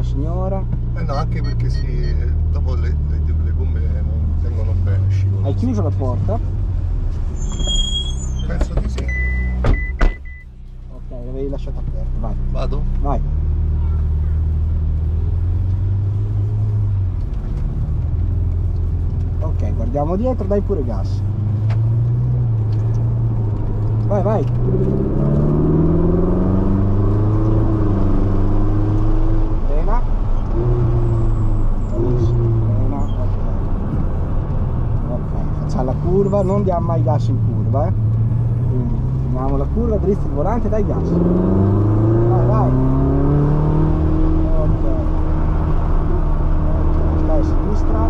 la signora. No, anche perché si, dopo le gomme non tengono bene, scivolano. Hai chiuso la porta? Penso di sì. Ok, l'avevi lasciata aperta, vai. Vado? Vai. Ok, guardiamo dietro, dai pure gas. Vai, vai. Frena. Frena. Ok, facciamo la curva, non diamo mai gas in curva, eh. Quindi finiamo la curva, drizza il volante, dai gas. Vai, vai. Ok. Stai a sinistra.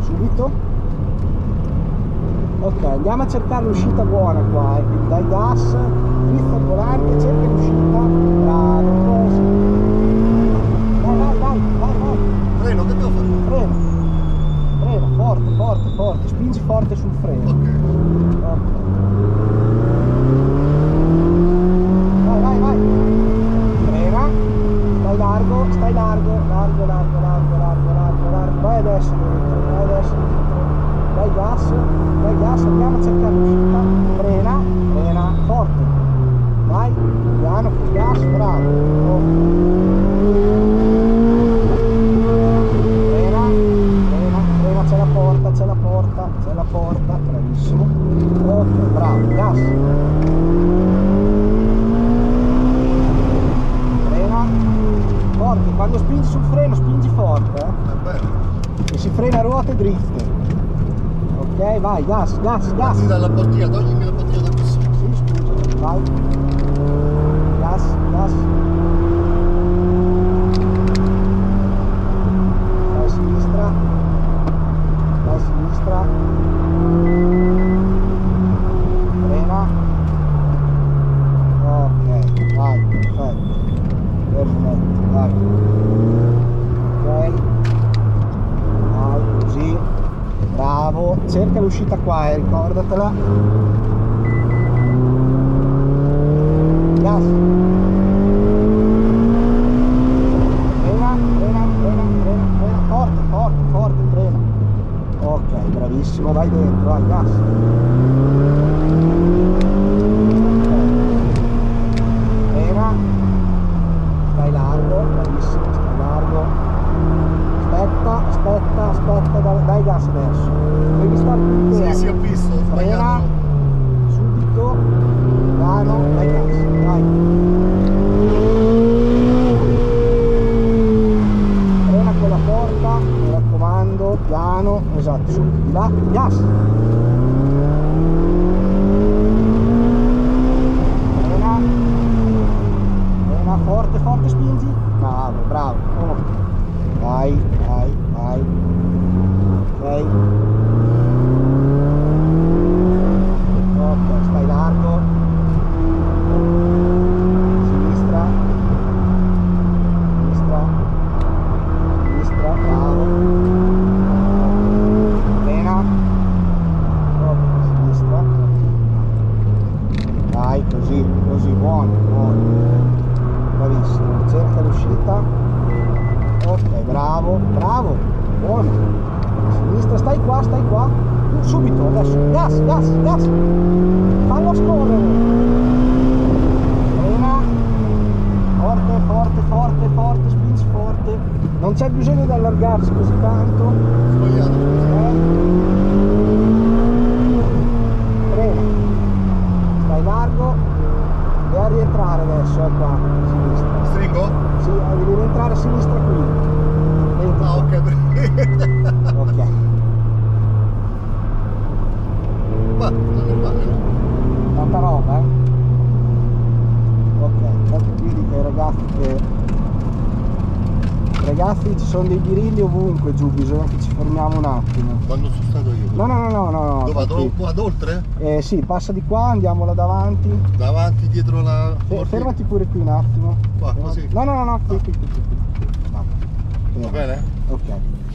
Subito. Ok, andiamo a cercare l'uscita buona qua, quindi dai gas, drizza il volante, cerca l'uscita. Bravo, vai, vai, vai, vai, vai. Freno, che devo fare? Freno, freno, forte, forte, forte, spingi forte sul freno. Ok, okay. Vai, vai, vai. Frena, stai largo, stai largo, largo, largo, largo, largo, largo, largo. Vai adesso, vai adesso, dai gas, andiamo a cercare l'uscita, frena, frena, forte, vai, piano, più gas, bravo, frena, frena, frena, c'è la porta, c'è la porta, c'è la porta, bravissimo, ok, bravo, gas, frena, forte, quando spingi sul freno spingi forte, e si frena a ruote dritte. Ok, vai, gas, gas, gas. Parti dalla bottiglia, toglimi la bottiglia da qui. Sì, scusa, vai. Gas, gas. Vai a sinistra. Vai a sinistra. Frena. Ok, vai, perfetto. Perfetto, vai. Ok. Così, bravo, cerca l'uscita qua, ricordatela. Gas. Frena, frena, frena, frena, frena, forte, forte, forte, frena. Ok, bravissimo, vai dentro, vai, gas. Frena. Stai largo, bravissimo, stai largo. Aspetta, aspetta, aspetta, dai gas adesso. Devi stare più dentro. Sì, sì, ho visto. Frena, subito, piano, dai gas, dai. Frena con la porta, mi raccomando, piano, esatto, su, di là, gas. Frena, frena, forte, forte, spingi. Bravo, bravo, oh. Vai, vai, vai. Ok. Ok, stai largo. Sinistra. Sinistra. Sinistra, bravo. Frena. Ok, sinistra. Vai, così, così, buono, buono. Bravissimo, cerca l'uscita. Ok, bravo, bravo, buono. Sinistra, stai qua, subito, adesso, gas, gas, gas, fallo scorrere. Frena, forte, forte, forte, forte, spingi forte. Non c'è bisogno di allargarsi così tanto. Sbagliato, frena, stai largo, devi rientrare adesso, è qua, sinistra. Stringo? Sì, devi rientrare a sinistra qui. Entra. Ah, ok, ok. Ma non è male. Tanta roba, eh? Ok, tanto qui dico ai ragazzi che ragazzi, ci sono dei birilli ovunque giù, bisogna che ci fermiamo un attimo. Quando sono stato io? No. Dove vado oltre? Sì, passa di qua, andiamo là davanti. Davanti, dietro la... Fermati pure qui un attimo. Qua, così? No, qui. Va bene? Ok.